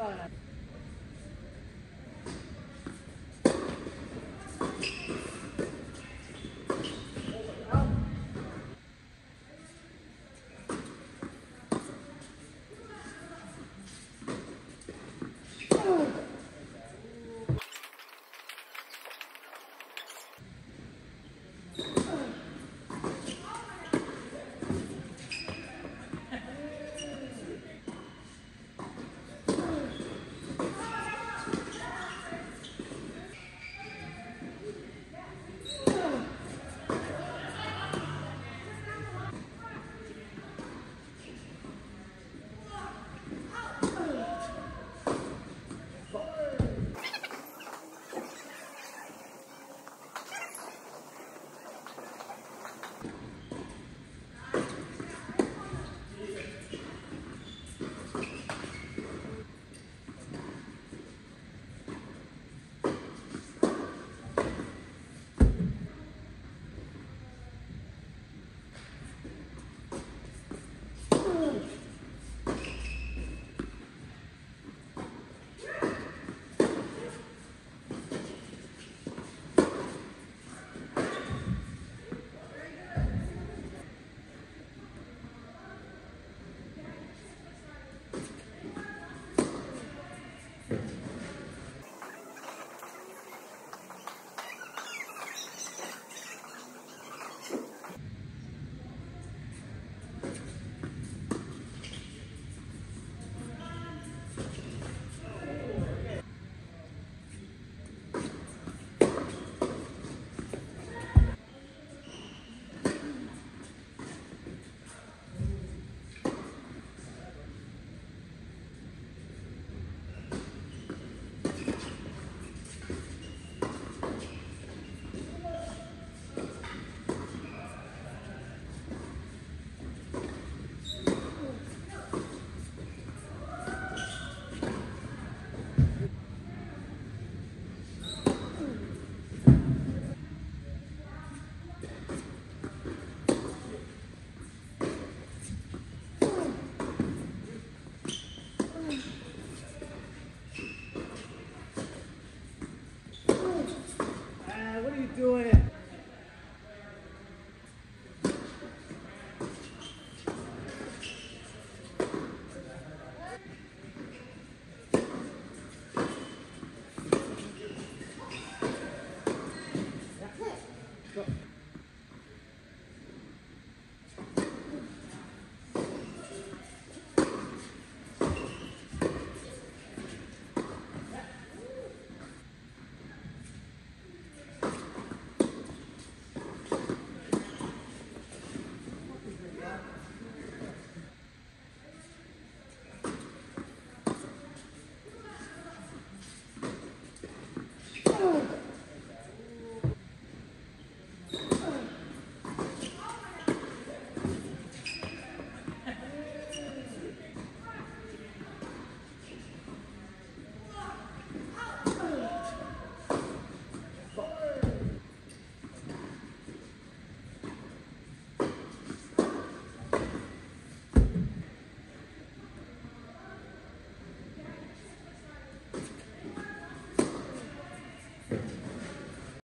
Right. Oh.